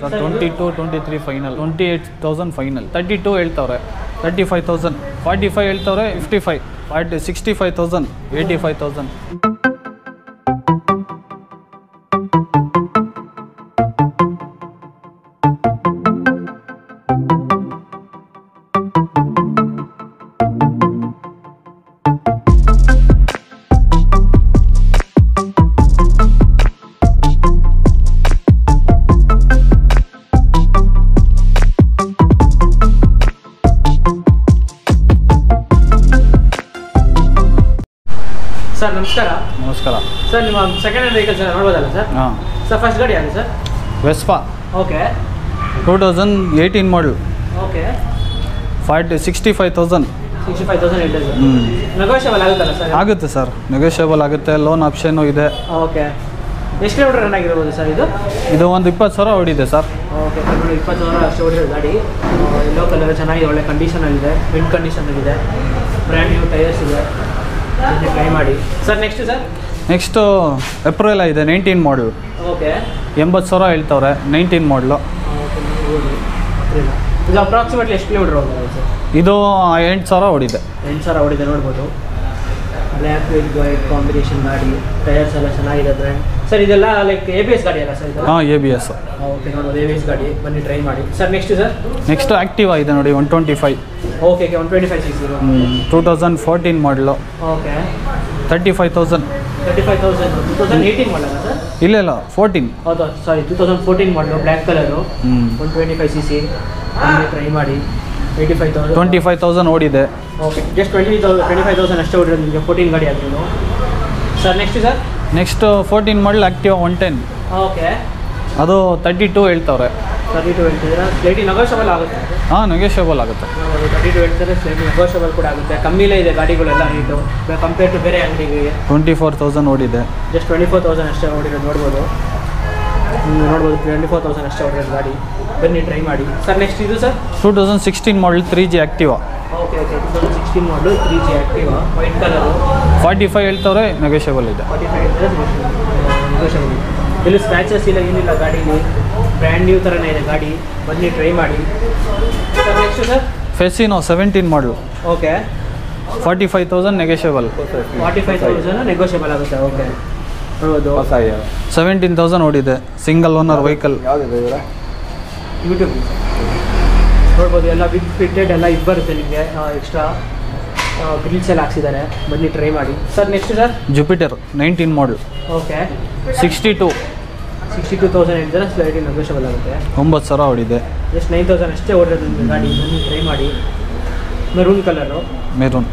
Sir 22 23 final 28000 final 32 ಹೇಳ್ತವ್ರೆ 35000 45 ಹೇಳ್ತವ್ರೆ 55 65000 85000 sir नमस्कार नमस्कार सर निम्म सेकेंड हैंड वेहिकल सर ನೋಡೋದಲ್ಲ सर हां सर फर्स्ट गाड़ी है sir Vespa okay 2018 model okay 65000 ಇದೆ ಸರ್ ನೆಗೋಷಿಯಬಲ್ ಆಗುತ್ತಲ್ಲ ಸರ್ ಆಗುತ್ತೆ ಸರ್ ನೆಗೋಷಿಯಬಲ್ ಆಗುತ್ತೆ ಲೋನ್ ಆಪ್ಷನ್ ಇದೆ ಓಕೆ ಎಷ್ಟು ಕಿಲೋಮೀಟರ್ ರನ್ ಆಗಿರಬಹುದು ಸರ್ ಇದು ಇದು ಒಂದು 20000 ಓಡಿದೆ ಸರ್ ಓಕೆ 20000 ಅಷ್ಟು ಓಡಿರೋ ಗಾಡಿ ಎಲ್ಲೋ ಕಲರ್ ಚೆನ್ನಾಗಿದೆ ಒಳ್ಳೆ ಕಂಡೀಷನ್ ಅಲ್ಲಿ ಇದೆ ವಿಂಡ್ ಕಂಡೀಷನ್ ಅಲ್ಲಿ ಇದೆ ಬ್ರಾಂಡ್ ನ್ಯೂ ಟೈರ್ಸ್ ಇದೆ sir next April 19 model okay 80000 ಹೇಳ್ತವರೆ 19 मॉडल ಇದು ಅಪ್ರಾಕ್ಸಿಮೇಟ್ಲಿ ಎಷ್ಟು ಕಿಲೋಮೀಟರ್ ಓಡಿದೆ ಇದು 8000 ಓಡಿದೆ 8000 ಓಡಿದೆ ನೋಡಬಹುದು ಬ್ಲಾಕ್ ವಿತ್ ವೈಟ್ ಕಾಂಬಿನೇಷನ್ ಗಾಡಿ ಟೈರ್ಸ್ ಎಲ್ಲ ಚೆನ್ನಾಗಿದೆ ಬ್ರಾಂಡ್ ಸರ್ ಇದೆಲ್ಲ ಲೈಕ್ ABS ಗಾಡಿ ಅಲ್ಲ ಸರ್ ಇದು ಹಾ ABS ಓಕೆ ನೋಡಿ ABS ಗಾಡಿ ಬನ್ನಿ ಟ್ರೈ ಮಾಡಿ ಸರ್ ನೆಕ್ಸ್ಟ್ ಆಕ್ಟಿವಾ ಇದೆ ನೋಡಿ 125 okay 125 six 2014 model okay 35000 2018 model sir ಇಲ್ಲ ಇಲ್ಲ 14 ಹೌದು sorry 2014 model black colour 125 CC ಬನ್ನಿ ಟ್ರೈ ಮಾಡಿ 85000 25000 ಓಡಿದೆ ಓಕೆ ಜಸ್ಟ್ 25000 ಅಷ್ಟೇ ಓಡಿರೋದು ನಿಮಗೆ 14 ಗಾಡಿ ಆಗಿರೋದು sir next 14 model Activa 110 okay ಅದು 32 ಹೇಳ್ತವ್ರೆ 32 ಹೇಳ್ತಿದ್ರಾ ಸ್ಲೇಟಿ ನೆಗೋಷಿಯಬಲ್ ಆಗುತ್ತೆ ಹಾಂ ನೆಗೋಷಿಯಬಲ್ ಆಗುತ್ತೆ 32 ಹೇಳ್ತಾರೆ ಸ್ಲೇಟಿ ನೆಗೋಷಿಯಬಲ್ ಕೂಡ ಆಗುತ್ತೆ ಕಮ್ಮಿಲೇ ಇದೆ ಗಾಡಿಗಳೆಲ್ಲ ರೇಟು ಕಂಪೇರ್ ಟು ಬೇರೆ ಅಂಗಡಿಗೆ 24000 ಓಡಿದೆ ಜಸ್ಟ್ 24000 ಅಷ್ಟೇ ಓಡಿರೋದು ನೋಡ್ಬೋದು ನೋಡ್ಬೋದು 24000 ಅಷ್ಟೇ ಓಡಿರೋದು ಗಾಡಿ ಬನ್ನಿ ಟ್ರೈ ಮಾಡಿ ಸರ್ ನೆಕ್ಸ್ಟ್ ಇದು sir 2016 model 3G Activa okay okay 2016 model 3G Activa white colour 45 ಹೇಳ್ತವ್ರೆ ನೆಗೋಷಿಯಬಲ್ ಇದೆ 45 ಹೇಳ್ತಾರೆ ನೆಗೋಷಿಯಬಲ್ ಇದೆ ಇಲ್ಲಿ ಸ್ಕ್ರಾಚಸ್ ಇಲ್ಲ ಏನಿಲ್ಲ ಗಾಡಿಗೆ ಬ್ರ್ಯಾಂಡ್ ನ್ಯೂ ಥರನೇ ಇದೆ ಗಾಡಿ ಬನ್ನಿ ಟ್ರೈ ಮಾಡಿ sir next sir Fascino 17 model okay 45000 negotiable 45000 negotiable ಆಗುತ್ತೆ ಓಕೆ ಹೌದು 17000 ಓಡಿದೆ ಸಿಂಗಲ್ ಓನರ್ ವೆಹಿಕಲ್ ಯಾವುದು ಇದೆ ಯೂಟ್ಯೂಬ್ ನೋಡ್ಬೋದು ಎಲ್ಲ ವಿತ್ ಫಿಟ್ಟೆಡ್ ಎಲ್ಲ ಇದು ಬರುತ್ತೆ ನಿಮಗೆ ಎಕ್ಸ್ಟ್ರಾ ಗ್ರಿಲ್ಸ್ ಎಲ್ಲ ಹಾಕ್ಸಿದ್ದಾರೆ ಬನ್ನಿ ಟ್ರೈ ಮಾಡಿ sir next sir Jupiter 19 model okay 62000 ಇದ್ದರೆ ಸ್ಲೈಡಿ ನೆಗೋಷಿಯಬಲ್ ಆಗುತ್ತೆ 9000 ಓಡಿದೆ ಜಸ್ಟ್ 9000 ಅಷ್ಟೇ ಓಡಿರೋದು ಗಾಡಿ ಬನ್ನಿ ಟ್ರೈ ಮಾಡಿ maroon colour maroon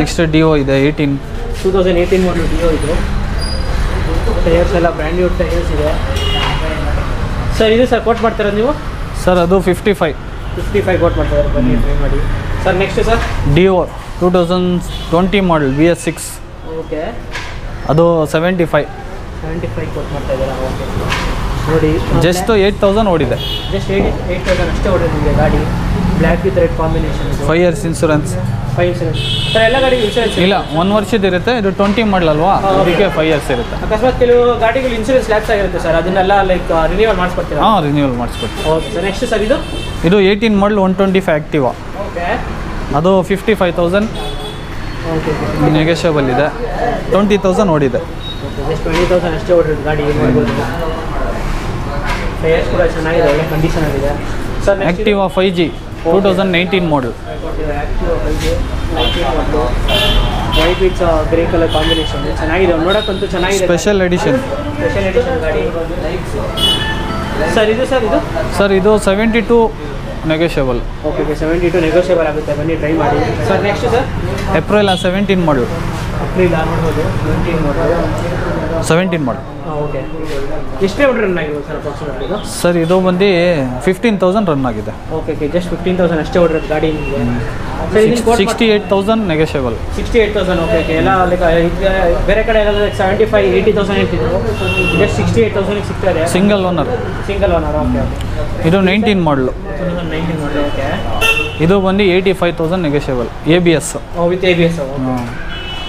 next Dio ಇದೆ 2018 ಮಾಡಲ್ ಡಿಒ ಇದು ಟೈರ್ಸ್ ಎಲ್ಲ ಬ್ರ್ಯಾಂಡ್ ನ್ಯೂ ಟೈರ್ಸ್ ಇದೆ ಸರ್ ಇದು ಸರ್ ಕೋಟ್ ಮಾಡ್ತಿರೋದು ನೀವು ಸರ್ ಅದು 55 ಕೋಟ್ ಮಾಡ್ತಾರೆ ಬನ್ನಿ ಟ್ರೈ ಮಾಡಿ sir next sir Dio 2020 model VS6 okay ಅದು 75 ಕೋಟ್ ಮಾಡ್ತಾ ಇದ್ದಾರೆ ಓಕೆ ನೋಡಿ ಜಸ್ಟ್ 8000 ಓಡಿದೆ ಜಸ್ಟ್ 8000 ಅಷ್ಟೇ ಓಡಿದೆ ಗಾಡಿ black with red combination 5 years insurance 5 years sir ಎಲ್ಲ ಗಾಡಿ ಇನ್ಶೂರೆನ್ಸ್ ಇಲ್ಲ 1 ವರ್ಷದ ಇರುತ್ತೆ ಇದು 20 ಮಾಡಲ್ ಅಲ್ವಾ ಅದಕ್ಕೆ 5 ಇಯರ್ಸ್ ಇರುತ್ತೆ ಅಕಸ್ಮಾತ್ ಕೆಲವು ಗಾಡಿಗಳು ಇನ್ಶೂರೆನ್ಸ್ ಲ್ಯಾಪ್ಸ್ ಆಗಿರುತ್ತೆ ಸರ್ ಅದನ್ನೆಲ್ಲ ಲೈಕ್ ರಿನ್ಯೂವಲ್ ಮಾಡಿಸ್ಕೊಡ್ತೀರಾ ಹಾ ರಿನ್ಯೂವಲ್ ಮಾಡಿಸ್ಕೊಡ್ತೀವಿ ಓಕೆ ಸರ್ ನೆಕ್ಸ್ಟ್ ಸರ್ ಇದು 18 ಮಾಡಲ್ 125 ಆಕ್ಟಿವಾ ಓಕೆ ಅದು 55000 ಓಕೆ ನೆಗೋಷಿಯಬಲ್ ಇದೆ 20000 ಓಡಿದೆ जस्ट 20000 ಅಷ್ಟೇ ಓಡಿರೋದು ಗಾಡಿ ನೋಡಬಹುದು ಟೈರ್ಸ್ ಕೂಡ ಚೆನ್ನಾಗಿದೆ ಒಳ್ಳೆ ಕಂಡೀಷನ್ ಅಲ್ಲಿ ಇದೆ sir Activa 5G 2019 model Activa 5G white with grey colour combination ಚೆನ್ನಾಗಿದೆ ನೋಡಕಂತೂ ಚೆನ್ನಾಗಿದೆ ಸ್ಪೆಷಲ್ ಎಡಿಷನ್ ಗಾಡಿ ಸರ್ ಇದು 72 ನೆಗೋಷಿಯಬಲ್ ಓಕೆ 72 ನೆಗೋಷಿಯಬಲ್ ಆಗುತ್ತೆ ಬನ್ನಿ ಟ್ರೈ ಮಾಡಿ sir next sir April 17 model April ನೋಡಬಹುದು 17 ಮಾಡೆಲ್ ಓಕೆ ಎಷ್ಟು ರನ್ ಆಗಿದೆ ಸರ್ ಅಪ್ರಾಕ್ಸಿಮೇಟ್ಲಿ ಇದು ಸರ್ ಇದು ಬಂದು 15000 ರನ್ ಆಗಿದೆ ಓಕೆ ಜಸ್ಟ್ 15000 ಅಷ್ಟೇ ಓಡಿರೋದು ಗಾಡಿ ನಿಮಗೆ ಸರ್ ಇದು 68000 ನೆಗೋಷಿಯಬಲ್ 68000 ಓಕೆ ಎಲ್ಲ ಲೈಕ್ ಬೇರೆ ಕಡೆ ಎಲ್ಲ 75 80000 ಹೇಳ್ತಿದ್ರು ಜಸ್ಟ್ 68000 ಗೆ ಸಿಗ್ತಾ ಇದೆ ಸಿಂಗಲ್ ಓನರ್ ಓಕೆ ಇದು 19 ಮಾಡೆಲ್ ಓಕೆ ಇದು ಬಂದು 85000 negotiable ABS with ABS okay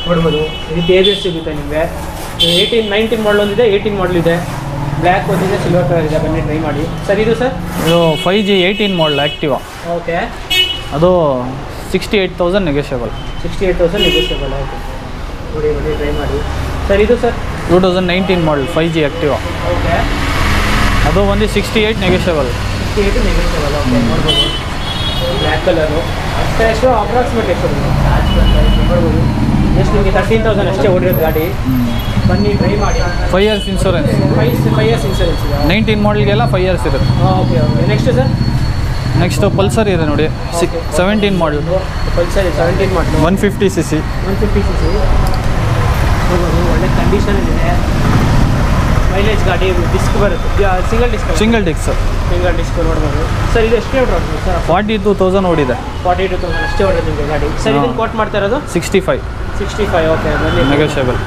ನೋಡ್ಬೋದು ಇದು ABS ಸಿಗುತ್ತೆ ನಿಮಗೆ 18 19 ಮಾಡಲ್ ಒಂದಿದೆ 18 ಮಾಡಲ್ ಇದೆ ಬ್ಲಾಕ್ ಒಂದಿದೆ ಸಿಲ್ವರ್ ಕಲರ್ ಇದೆ ಬನ್ನಿ ಟ್ರೈ ಮಾಡಿ ಸರ್ ಇದು ಸರ್ ಇದು 5G 18 ಮಾಡಲ್ ಆಕ್ಟಿವಾ ಓಕೆ ಅದು 68000 ನೆಗೋಷಿಯಬಲ್ 68000 ನೆಗೋಷಿಯಬಲ್ ಓಕೆ ನೋಡಿ ನೋಡಿ ಟ್ರೈ ಮಾಡಿ ಸರ್ ಇದು ಸರ್ 2019 ಮಾಡಲ್ 5G ಆಕ್ಟಿವಾ ಓಕೆ ಅದು ಒಂದಿ 68 ನೆಗೋಷಿಯಬಲ್ 68 ನೆಗೋಷಿಯಬಲ್ ಓಕೆ ನೋಡಬಹುದು ಬ್ಲಾಕ್ ಕಲರ್ ಅಷ್ಟೇ ಎಷ್ಟು ಅಪ್ರಾಕ್ಸಿಮೇಟ್ ಎಷ್ಟು ನೋಡಬಹುದು ಎಷ್ಟು ನಿಮಗೆ 13000 ಅಷ್ಟೇ ಓಡಿರೋದು ಗಾಡಿ ಬನ್ನಿ ಟ್ರೈ ಮಾಡಿ 5 years insurance 5 years insurance 19 model ಗೆಲ್ಲ 5 ಇಯರ್ಸ್ ಇರುತ್ತೆ okay okay next sir next Pulsar ಇದೆ ನೋಡಿ 17 model Pulsar 17 model 150 cc 150 cc ಒಳ್ಳೆ ಕಂಡೀಷನ್ ಇದೆ ಮೈಲೇಜ್ ಗಾಡಿ ಡಿಸ್ಕ್ ಬರುತ್ತೆ single disc sir single disc ನೋಡಬಹುದು ಸರ್ ಇದು ಎಷ್ಟು ಓಡಿರೋದು ಸರ್ 42000 ಓಡಿದೆ 42000 ಅಷ್ಟೇ ಓಡಿರೋದು ನಿಮಗೆ ಗಾಡಿ ಸರ್ ಇದನ್ನ ಕೋಟ್ ಮಾಡ್ತಾ ಇರೋದು 65 ಓಕೆ ಬನ್ನಿ negotiable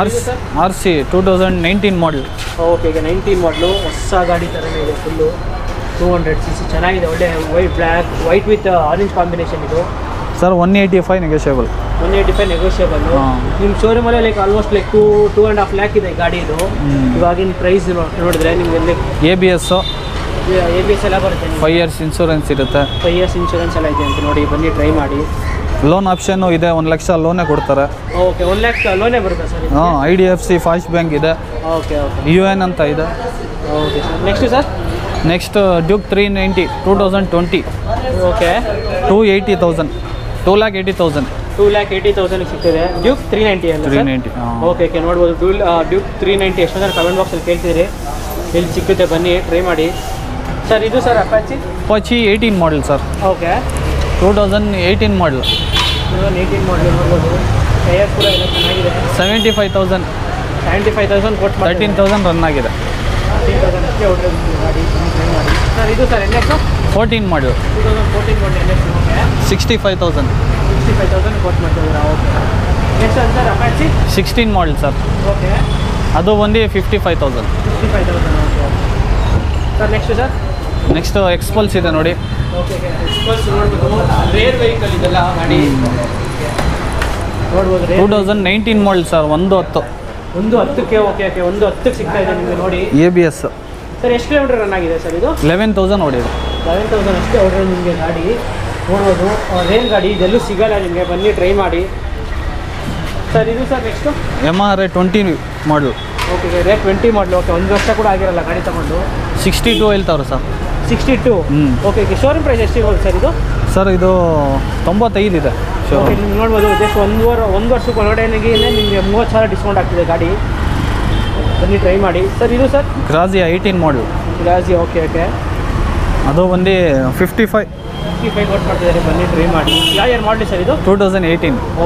RC 2019 model okay 19 model ಹೊಸ ಗಾಡಿ ತರನೇ ಇದೆ ಫುಲ್ 200 cc ಚೆನ್ನಾಗಿದೆ ಒಳ್ಳೆ ವೈಟ್ ವಿತ್ ಆರೆಂಜ್ ಕಾಂಬಿನೇಷನ್ ಇದು ಸರ್ 185 ನೆಗೋಷಿಯಬಲ್ 185 ನೆಗೋಷಿಯಬಲ್ ನಿಮ್ಮ ಶೋರೂಮ್ ಅಲ್ಲಿ ಲೈಕ್ ಆಲ್ಮೋಸ್ಟ್ ಲೈಕ್ 2.5 ಲಕ್ಷ ಇದೆ ಗಾಡಿ ಇದು ಇವಾಗಿನ ಪ್ರೈಸ್ ನೋಡಿದ್ರೆ ನಿಮಗೆ ABS ಎಲ್ಲ ಬರುತ್ತೆ 5 ಇಯರ್ಸ್ ಇನ್ಶೂರೆನ್ಸ್ ಇರುತ್ತೆ 5 ಇಯರ್ಸ್ ಇನ್ಶೂರೆನ್ಸ್ ಎಲ್ಲ ಇದೆ ಅಂತ ನೋಡಿ ಬನ್ನಿ ಟ್ರೈ ಮಾಡಿ लोन ऑप्शन ಇದೆ 1 ಲಕ್ಷ ಲೋನ್ ಕೊಡ್ತಾರೆ ಓಕೆ 1 ಲಕ್ಷ ಲೋನ್ ಬರುತ್ತೆ ಸರ್ ಹಾ IDFC ಫಾಸ್ಟ್ ಬ್ಯಾಂಕ್ ಇದೆ ಓಕೆ ಓಕೆ UN ಅಂತ ಇದೆ okay sir next sir next Duke 390 2020 okay 2,80,000 ಸಿಗ್ತಿದೆ ಡ್ಯೂಕ್ 390 ಅಂತ ಸರ್ ಓಕೆ ಓಕೆ ನೋಡಬಹುದು ಡ್ಯೂಕ್ 390 ಎಷ್ಟು ಅಂತ ಕಮೆಂಟ್ ಬಾಕ್ಸ್ ಅಲ್ಲಿ ಕೇಳ್ತಿದ್ರಿ ಇಲ್ಲಿ ಸಿಕ್ಕುತ್ತೆ ಬನ್ನಿ ಟ್ರೈ ಮಾಡಿ ಸರ್ ಇದು sir Apache 18 model sir okay 2018 model 2018 model tyre पूरा ಎಲ್ಲ ಚೆನ್ನಾಗಿದೆ 75000 ಕೋಟ್ ಮಾಡಿ 13000 ರನ್ ಆಗಿದೆ 13000 ಅಷ್ಟೇ ಓಡಿರೋದು ಗಾಡಿ ಸರ್ ಇದು sir NX 14 model 2014 model NX okay 65000 quote ಮಾಡ್ತಿದ್ದೀರಾ okay next sir Apache 16 model sir okay ಅದು ಒಂದೇ 55000 okay sir next sir next ಎಕ್ಸ್ಪಲ್ಸ್ ಇದೆ ನೋಡಿ ಓಕೆ ಎಕ್ಸ್ಪಲ್ಸ್ ನೋಡಬಹುದು ರೇರ್ ವೆಹಿಕಲ್ ಇದೆಲ್ಲ ಗಾಡಿ ನೋಡಬಹುದು 2019 ಮಾಡೆಲ್ ಸರ್ 110 ಕ್ಕೆ ಓಕೆ 110 ಕ್ಕೆ ಸಿಗ್ತಾ ಇದೆ ನಿಮಗೆ ನೋಡಿ ABS ಸರ್ ಎಷ್ಟು ಕಿಲೋಮೀಟರ್ ರನ್ ಆಗಿದೆ ಸರ್ ಇದು 11000 ಓಡಿದೆ 11000 ಅಷ್ಟೇ ಓಡಿರೋ ನಿಮಗೆ ಗಾಡಿ ನೋಡಬಹುದು ರೇರ್ ಗಾಡಿ ಇದೆಲ್ಲೂ ಸಿಗಲ್ಲ ನಿಮಗೆ ಬನ್ನಿ ಟ್ರೈ ಮಾಡಿ ಸರ್ ಇದು sir next MRA 20 model okay rare 20 model okay 1 ವರ್ಷ ಕೂಡ ಆಗಿರಲ್ಲ ಗಾಡಿ ತಗೊಂಡು 62 ಹೇಳ್ತಾವ್ರು sir 62 okay okay showroom price ಎಷ್ಟಿರ್ಬೋದು ಸರ್ ಇದು ಇದು 95 ಇದೆ ಓಕೆ ನೀವು ನೋಡ್ಬೋದು ಜಸ್ಟ್ ಒಂದು ವರ್ಷಕ್ಕೆ ಒಳಗಡೆಗೆ ನಿಮಗೆ 30000 ಡಿಸ್ಕೌಂಟ್ ಆಗ್ತಿದೆ ಗಾಡಿ ಬನ್ನಿ ಟ್ರೈ ಮಾಡಿ ಸರ್ ಇದು sir Grazia 18 model Grazia okay okay ಅದು ಒಂದೇ 55 ಕೋಟ್ ಮಾಡ್ತಿದ್ದಾರೆ ಬನ್ನಿ ಟ್ರೈ ಮಾಡಿ ಯಾವ ಇಯರ್ ಮಾಡಲಿ ಸರ್ ಇದು 2018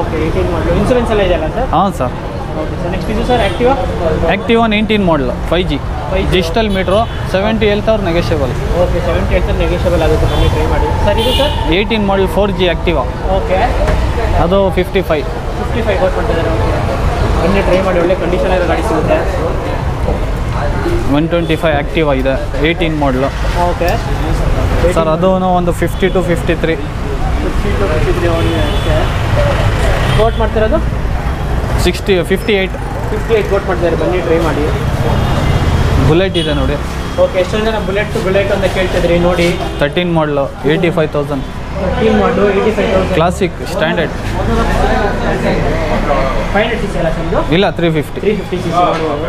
ಓಕೆ 18 ಮಾಡೆಲ್ ಇನ್ಶೂರೆನ್ಸ್ ಎಲ್ಲ ಇದೆಯಲ್ಲ ಸರ್ ಹಾಂ ಸರ್ ಓಕೆ ಸರ್ ನೆಕ್ಸ್ಟ್ ಇದು sir Activa 19 model 5G digital meter 70,000 negotiable okay 70,000 negotiable ಆಗುತ್ತೆ ಬನ್ನಿ ಟ್ರೈ ಮಾಡಿ ಸರ್ ಇದು sir 18 model 4G Activa okay ಅದು 55 ಕೋಟ್ ಮಾಡ್ತಿದ್ದಾರೆ ಓಕೆ ಬನ್ನಿ ಟ್ರೈ ಮಾಡಿ ಒಳ್ಳೆ ಕಂಡೀಷನ್ ಆಗಿರೋ ಗಾಡಿ ಸಿಗುತ್ತೆ 125 ಆಕ್ಟಿವಾ ಇದೆ 18 ಮಾಡೆಲ್ ಓಕೆ ಸರ್ ಅದು ಒಂದು 50 to 53 ಓಕೆ ಕೋಟ್ ಮಾಡ್ತಿರೋದು 58 ಕೋಟ್ ಮಾಡ್ತಿದ್ದಾರೆ ಬನ್ನಿ ಟ್ರೈ ಮಾಡಿ ಬುಲೆಟ್ ಇದೆ ನೋಡಿ ಓಕೆ ಎಷ್ಟೊಂದು ಜನ ಬುಲೆಟ್ ಅಂತ ಕೇಳ್ತಿದ್ರಿ ನೋಡಿ 13 ಮಾಡಲು 85000 ಕ್ಲಾಸಿಕ್ ಸ್ಟ್ಯಾಂಡರ್ಡ್ ಇಲ್ಲ 350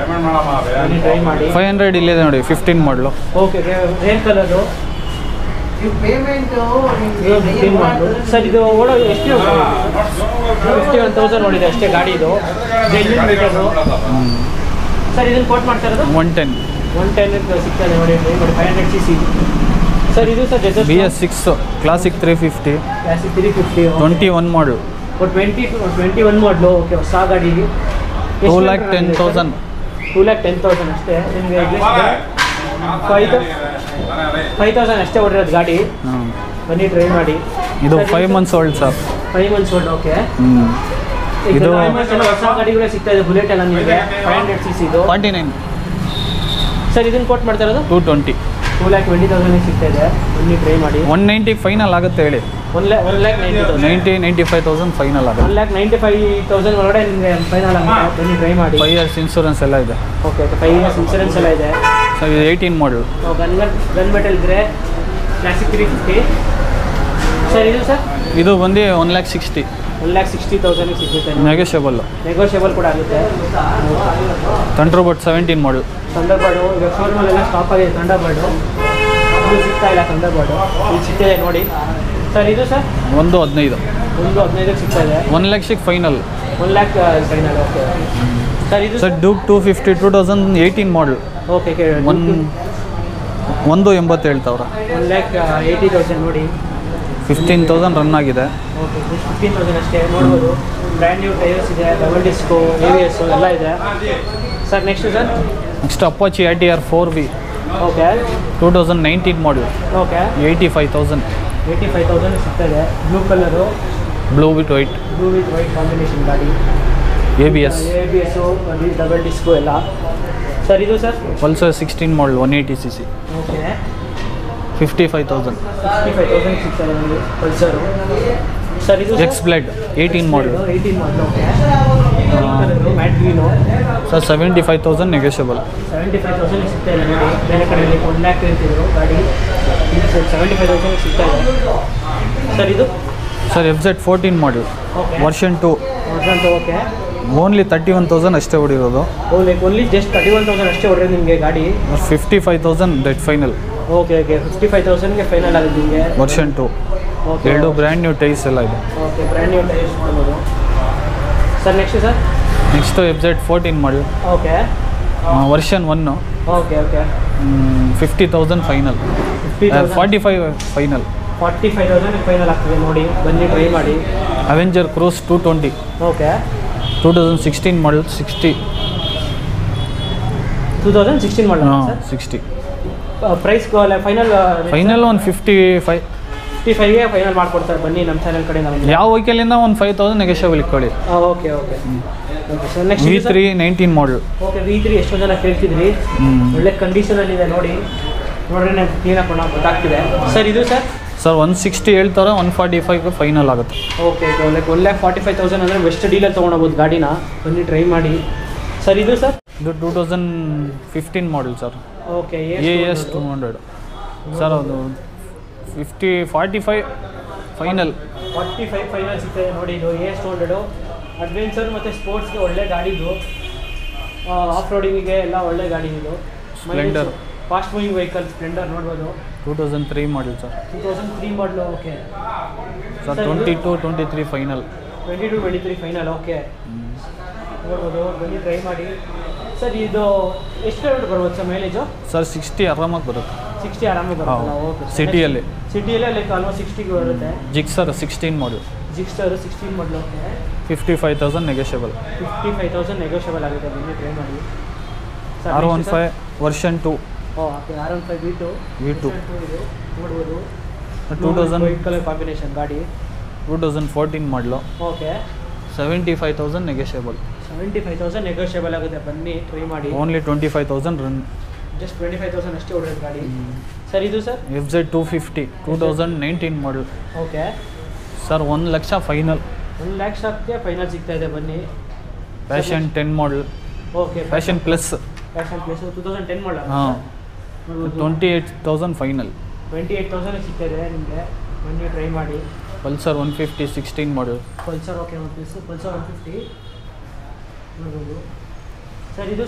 500 ಇಲ್ಲಿದೆ ನೋಡಿ 15 ಮಾಡಲು ಓಕೆ ರೇರ್ ಕಲರು ಸರ್ ಇದು ಓಡೋದು ಎಷ್ಟು 51000 ನೋಡಿದೆ ಅಷ್ಟೇ ಗಾಡಿ ಇದು ಸರ್ ಇದನ್ನು ಕೋಟ್ ಮಾಡ್ತಾ ಇರೋದು 110 ಸಿಗ್ತಾ ಇದೆ ನೋಡಿ 500 cc ಸರ್ ಇದು sir BS6 Classic 350 21 model 21 model okay ಹೊಸ ಗಾಡಿಗೆ 2,10,000 ಅಷ್ಟೇ ನಿಮಗೆ 5000 ಅಷ್ಟೇ ಓಡಿರೋದು ಗಾಡಿ ಬನ್ನಿ ಟ್ರೈ ಮಾಡಿ ಇದು 5 months old sir 5 months old okay ಇದು ಹೊಸ ಗಾಡಿಗಳೇ ಸಿಗ್ತಾ ಇದೆ ಬುಲೆಟ್ ಎಲ್ಲ ನಿಮಗೆ 500 cc ಇದು 49 ಸರ್ ಇದನ್ನ ಕೋಟ್ ಮಾಡ್ತಾ ಇರೋದು 220 2,20,000 190 ಫೈನಲ್ ಆಗುತ್ತೆ ಹೇಳಿ 1,95,000 ಫೈನಲ್ ಆಗುತ್ತೆ 1,95,000 ಒಳಗಡೆ ನಿಮಗೆ ಫೈನಲ್ ಆಗುತ್ತೆ ಬನ್ನಿ ಟ್ರೈ ಮಾಡಿ 5 ಇಯರ್ಸ್ ಇನ್ಶೂರೆನ್ಸ್ ಎಲ್ಲ ಇದೆ ಓಕೆ 5 ಇಯರ್ಸ್ ಇನ್ಶೂರೆನ್ಸ್ ಎಲ್ಲ ಇದೆ ಸರ್ ಇದು 18 ಮಾಡೆಲ್ ಓ gun metal grey classic 350 sir ಇದು ಬಂದು 1,60,000 1,60,000 ಸಿಗುತ್ತೆ ನೆಗೋಷಿಯಬಲ್ ಕೂಡ ಆಗುತ್ತೆ ಥಂಡರ್ಬರ್ಡ್ 17 ಮಾಡೆಲ್ ಥಂಡರ್ಬರ್ಡ್ ಈಗ ಫೋರ್ಮಲ್ ಎಲ್ಲ ಸ್ಟಾಪ್ ಆಗಿದೆ ಥಂಡರ್ಬರ್ಡ್ ಇದು ಸಿಗ್ತಾ ಇಲ್ಲ ಥಂಡರ್ಬರ್ಡ್ ಇದು ಸಿಗ್ತಿದೆ ನೋಡಿ ಸರ್ ಇದು 1,15,000 ಸಿಗ್ತಾ ಇದೆ 1,00,000 ಫೈನಲ್ 1,00,000 ಫೈನಲ್ ಓಕೆ ಸರ್ ಇದು ಡ್ಯೂಕ್ 250 2018 ಮಾಡೆಲ್ ಓಕೆ ಓಕೆ 1,80,000 ಹೇಳ್ತಾವ್ರ 1,80,000 ನೋಡಿ 15,000 ರನ್ ಆಗಿದೆ ಓಕೆ 15,000 ಅಷ್ಟೇ ನೋಡಬಹುದು ಬ್ರ್ಯಾಂಡ್ ನ್ಯೂ ಟೈರ್ಸ್ ಇದೆ ಡಬಲ್ ಡಿಸ್ಕೋ ABS ಎಲ್ಲ ಇದೆ sir next Apache RTR 4V okay 2019 model okay 85,000 ಸಿಗ್ತಿದೆ blue colour blue with white combination ಗಾಡಿ ABS ಡಬಲ್ ಡಿಸ್ಕೋ ಎಲ್ಲ sir Pulsar 16 model 180cc okay 55,000 ಸಿಗ್ತದೆ ನಿಮಗೆ Pulsar sir X blade 18 model okay matte green sir 75,000 negotiable 75,000 ಸಿಗ್ತಾ ಇದೆ ನೋಡಿ ಬೇರೆ ಕಡೆಯಲ್ಲಿ 1,00,000 ಹೇಳ್ತಿದ್ರು ಗಾಡಿ ಇದು ಸರ್ 75,000 ಸಿಗ್ತಾ ಇದೆ sir FZ 14 model okay version 2 okay only 31,000 ಅಷ್ಟೇ ಹೊಡಿರೋದು ಓನ್ಲಿ ಜಸ್ಟ್ 31,000 ಅಷ್ಟೇ ಹೊಡಿರೋದು ನಿಮಗೆ ಗಾಡಿ 55,000 ಡೆಟ್ ಫೈನಲ್ ಓಕೆ ಓಕೆ 55,000ಗೆ ಫೈನಲ್ ಆಗುತ್ತೆ ನಿಮಗೆ ವರ್ಷನ್ 2 ಓಕೆ ಎರಡು ಬ್ರ್ಯಾಂಡ್ ನ್ಯೂ ಟೈರ್ಸ್ ಎಲ್ಲ ಇದೆ ಓಕೆ ಬ್ರ್ಯಾಂಡ್ ನ್ಯೂ ಟೈರ್ಸ್ ನೋಡಬಹುದು sir next FZ 14 model okay version 1 okay okay 50,000 final 45,000 final 45,000 final ಆಗ್ತಿದೆ ನೋಡಿ ಬನ್ನಿ ಟ್ರೈ ಮಾಡಿ Avenger Cruise 220 okay 2016 model 60 2016 model sir 60 price go la final 155 ಗೆ final ಮಾಡ್ಕೊಡ್ತಾರೆ ಬನ್ನಿ ನಮ್ಮ ಚಾನೆಲ್ ಕಡೆ ನಾವು ಯಾವ ವೆಹಿಕಲ್ ಇಂದ 1,5000 ನೆಗೋಷಿಯಬಲ್ ಇಟ್ಕೊಳ್ಳಿ okay okay sir next V3 19 model okay V3 ಎಷ್ಟು ಜನ ಹೇಳ್ತಿದ್ರಿ ಒಳ್ಳೆ ಕಂಡೀಷನ್ ಅಲ್ಲಿ ಇದೆ ನೋಡಿ ನೋಡ್ರಿ ನಾನು ಕ್ಲೀನ್ ಆಗಿ ಗೊತ್ತಾಗ್ತಿದೆ ಸರ್ ಸರ್ 160 ಹೇಳ್ತಾರೆ 145 ಫೈನಲ್ ಆಗುತ್ತೆ ಓಕೆ ಓಕೆ ಲೈಕ್ 1,45,000 ಅಂದರೆ ಬೆಸ್ಟ್ ಡೀಲಲ್ಲಿ ತೊಗೊಳಬಹುದು ಗಾಡಿನ ಬನ್ನಿ ಟ್ರೈ ಮಾಡಿ ಸರ್ ಇದು 2015 model sir okay AS 200 sir ಅದು 45 ಫೈನಲ್ 45 ಫೈನಲ್ ಸಿಗ್ತದೆ ನೋಡಿ ಇದು AS 200 ಅಡ್ವೆಂಚರ್ ಮತ್ತು ಸ್ಪೋರ್ಟ್ಸ್ಗೆ ಒಳ್ಳೆ ಗಾಡಿ ಇದು ಆಫ್ ರೋಡಿಂಗಿಗೆ ಎಲ್ಲ ಒಳ್ಳೆ ಗಾಡಿ ಇದು Splendor fast moving vehicle Splendor ನೋಡ್ಬೋದು 2003 model sir 2003 model okay sir 22-23 final 22-23 final okay ನೋಡ್ಬೋದು ಬನ್ನಿ ಟ್ರೈ ಮಾಡಿ ಸರ್ ಇದು ಎಷ್ಟು ಕಿಲೋಮೀಟರ್ ಬರುತ್ತೆ ಸರ್ ಮೈಲೇಜು ಸರ್ 60 ಆರಾಮಾಗಿ ಬರುತ್ತೆ 60 ಆರಾಮಾಗಿ ಬರುತ್ತೆ ಓಕೆ ಸಿಟಿಯಲ್ಲಿ ಲೈಕ್ ಆಲ್ಮೋಸ್ಟ್ 60 ಬರುತ್ತೆ Gixxer 16 model okay 55,000 negotiable 55,000 negotiable ಆಗುತ್ತೆ ಬನ್ನಿ ಟ್ರೈ ಮಾಡಿ R15 version 2 okay R15 V2 ನೋಡಬಹುದು 2000 ವೈಟ್ ಕಲರ್ ಕಾಂಬಿನೇಷನ್ ಗಾಡಿ 2014 ಮಾಡಲು ಓಕೆ 75,000 ನೆಗೋಷಿಯಬಲ್ 75,000 ನೆಗೋಷಿಯಬಲ್ ಆಗುತ್ತೆ ಬನ್ನಿ ಟ್ರೈ ಮಾಡಿ ಓನ್ಲಿ 25,000 ರನ್ ಜಸ್ಟ್ 25,000 ಅಷ್ಟೇ ಓಡೋದು ಗಾಡಿ sir FZ 250 2019 model okay sir 1,00,000 final 1,00,000ಕ್ಕೆ ಫೈನಲ್ ಸಿಗ್ತಾ ಇದೆ ಬನ್ನಿ Passion 10 model okay Passion plus 2010 model ಹಾ 28,000 ಫೈನಲ್ 28,000 ಸಿಗ್ತಿದೆ ನಿಮಗೆ ಬನ್ನಿ ಟ್ರೈ ಮಾಡಿ Pulsar 150 16 model Pulsar okay Pulsar 150 ನೋಡಬಹುದು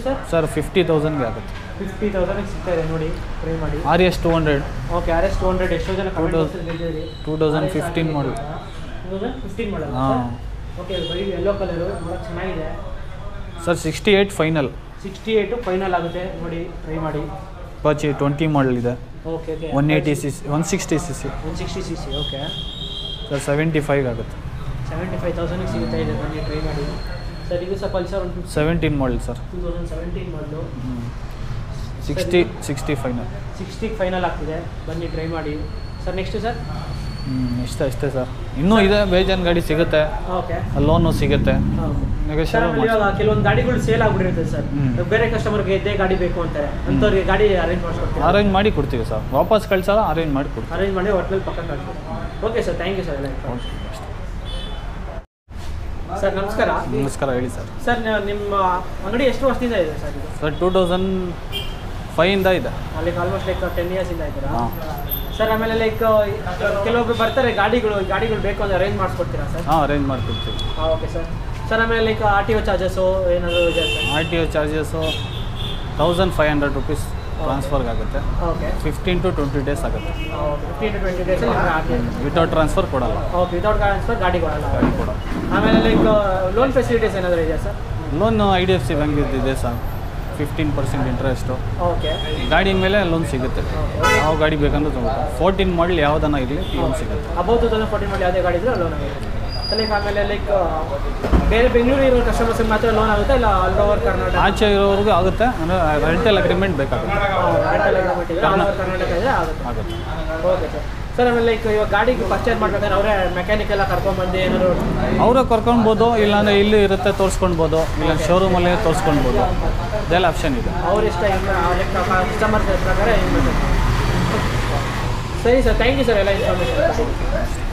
ಸರ್ ಸರ್ 50,000 ಗೆ ಆಗುತ್ತೆ 50,000 ಗೆ ಸಿಗ್ತಿದೆ ನೋಡಿ ಟ್ರೈ ಮಾಡಿ RS 200 ಓಕೆ RS 200 ಎಷ್ಟು ಜನ ಕಮೆಂಟ್ ಮಾಡ್ತಿದ್ದೀರಿ ಹೇಳಿರಿ 2015 ಮಾಡೆಲ್ 2015 ಮಾಡೆಲ್ ಹಾ ಓಕೆ ಬರೀ yellow ಕಲರ್ ತುಂಬಾ ಚೆನ್ನಾಗಿದೆ ಸರ್ 68 ಫೈನಲ್ ಆಗುತ್ತೆ ನೋಡಿ ಟ್ರೈ ಮಾಡಿ ಅಪಾಚಿ 20 ಮಾಡೆಲ್ ಇದೆ okay okay 160cc okay sir 75 ಆಗುತ್ತೆ 75,000 ಗೆ ಸಿಗುತ್ತೆ ಇದೆ ಬನ್ನಿ ಟ್ರೈ ಮಾಡಿ sir Pulsar 17 model sir 2017 model 60 final 60 final ಆಗ್ತಿದೆ ಬನ್ನಿ ಟ್ರೈ ಮಾಡಿ ಸರ್ ನೆಕ್ಸ್ಟ್ ಇಷ್ಟ ಇಷ್ಟೇ ಸರ್. ಇನ್ನೂ ಇದೆ ಬೇಜಾನ್ ಗಾಡಿ ಸಿಗುತ್ತೆ, ಲೋನು ಸಿಗುತ್ತೆ. ಕೆಲವೊಂದು ಗಾಡಿಗಳು ಸೇಲ್ ಆಗಿಬಿಡುತ್ತೆ ಸರ್, ಬೇರೆ ಕಸ್ಟಮರ್ಗೆ ಇದೇ ಗಾಡಿ ಬೇಕು ಅಂತಾರೆ, ಅಂಥವ್ರಿಗೆ ಗಾಡಿ ಅರೇಂಜ್ ಮಾಡ್ಕೊಡ್ತೀವಿ. ಅರೇಂಜ್ ಮಾಡಿ ಕೊಡ್ತೀವಿ ಸರ್, ವಾಪಸ್ ಕಳಿಸಲ್ಲ, ಅರೇಂಜ್ ಮಾಡಿ ಕೊಡ್ತೀವಿ. ಅರೇಂಜ್ ಮಾಡಿ ಒಟ್ಟಿನಲ್ಲಿ ಪಕ್ಕ ಕಳಿಸ್ತೀವಿ. Okay sir, thank you sir. Sir ನಮಸ್ಕಾರ. ನಮಸ್ಕಾರ ಹೇಳಿ ಸರ್. ಸರ್ ನಿಮ್ಮ ಅಂಗಡಿ ಎಷ್ಟು ವರ್ಷದಿಂದ ಇದೆ ಸರ್? ಸರ್ 2005 ಇದೆ. ಲೈಕ್ ಆಲ್ಮೋಸ್ಟ್ ಲೈಕ್ 10 years ಇದ್ದೀರಾ ಸರ್. ಆಮೇಲೆ ಲೈಕ್ ಕೆಲವೊಬ್ರು ಬರ್ತಾರೆ, ಗಾಡಿಗಳು ಬೇಕು ಅಂದರೆ ಅರೇಂಜ್ ಮಾಡಿಸ್ಕೊಡ್ತೀರಾ ಸರ್? ಹಾಂ, ಅರೇಂಜ್ ಮಾಡಿಕೊಡ್ತೀವಿ. Okay sir. ಸರ್ ಆಮೇಲೆ like R T O charges ಏನಾದರೂ ಇದೆ sir? R T O charges 1500 rupees transfer ಆಗುತ್ತೆ. ಓಕೆ. 15 to 20 days ಆಗುತ್ತೆ. 15 to 20 days ವಿತೌಟ್ ಟ್ರಾನ್ಸ್ಫರ್ ಕೊಡಲ್ಲ. ಓಕೆ, ವಿತೌಟ್ ಟ್ರಾನ್ಸ್ಫರ್ ಗಾಡಿ ಕೊಡಲ್ಲ. ಗಾಡಿ ಕೊಡಲ್ಲ. ಆಮೇಲೆ ಲೈಕ್ ಲೋನ್ ಫೆಸಿಲಿಟೀಸ್ ಏನಾದರೂ ಇದೆಯಾ ಸರ್? ಲೋನ್ IDFC ಬ್ಯಾಂಕ್ ಇದೆ ಸರ್, 15% ಇಂಟ್ರೆಸ್ಟು. ಓಕೆ. ಗಾಡಿ ಮೇಲೆ ಲೋನ್ ಸಿಗುತ್ತೆ, ಯಾವ ಗಾಡಿ ಬೇಕಂದ್ರೆ ತೊಗೊಬೋದು. 14 model ಯಾವುದನ್ನ ಇರಲಿ ಲೋನ್ ಸಿಗುತ್ತೆ. ಅಬೌವ್ 2014 model ಯಾವುದೇ ಗಾಡಿ ಇದ್ದರೆ ಲೋನ್ ಆಗುತ್ತೆ. ಆಮೇಲೆ ಲೈಕ್ ಬೇರೆ ಬೆಂಗಳೂರು ಇರೋ ಕಸ್ಟಮರ್ಸಿಗೆ ಮಾತ್ರ ಲೋನ್ ಆಗುತ್ತೆ, ಇಲ್ಲ ಆಲ್ ಓವರ್ ಕರ್ನಾಟಕ ಆಚೆ ಇರೋವ್ರಿಗೂ ಆಗುತ್ತೆ. ಅಂದರೆ ರೆಂಟಲ್ ಅಗ್ರಿಮೆಂಟ್ ಬೇಕಾಗುತ್ತೆ. ರೆಂಟಲ್ ಅಗ್ರಿಮೆಂಟ್ ಇದ್ದರೆ ಆಲ್ ಓವರ್ ಕರ್ನಾಟಕ ಇದ್ದರೆ ಆಗುತ್ತೆ. Okay sir. ಸರ್ ಆಮೇಲೆ ಲೈಕ್ ಇವಾಗ ಗಾಡಿಗೆ ಪರ್ಚೇಸ್ ಮಾಡ್ಬೇಕಾದ್ರೆ ಅವರೇ ಮೆಕ್ಯಾನಿಕೆಲ್ಲ ಕರ್ಕೊಂಡ್ಬಂದು ಏನಾದ್ರು ಅವರೇ ಕರ್ಕೊಳ್ಬೋದು, ಇಲ್ಲಾಂದರೆ ಇಲ್ಲಿ ಇರುತ್ತೆ ತೋರಿಸ್ಕೊಳ್ಬೋದು, ಇಲ್ಲ ಶೋರೂಮಲ್ಲೇ ತೋರಿಸ್ಕೊಳ್ಬೋದು. ಇದೆಲ್ಲ ಆಪ್ಷನ್ ಇದೆ, ಅವ್ರ ಇಷ್ಟ. ಕಸ್ಟಮರ್ ಪ್ರಕಾರ ಏನು ಮಾಡ್ತಾರೆ. ಸರಿ ಸರ್, ಥ್ಯಾಂಕ್ ಯು ಸರ್ ಎಲ್ಲ ಇನ್ಫಾರ್ಮೇಷನ್.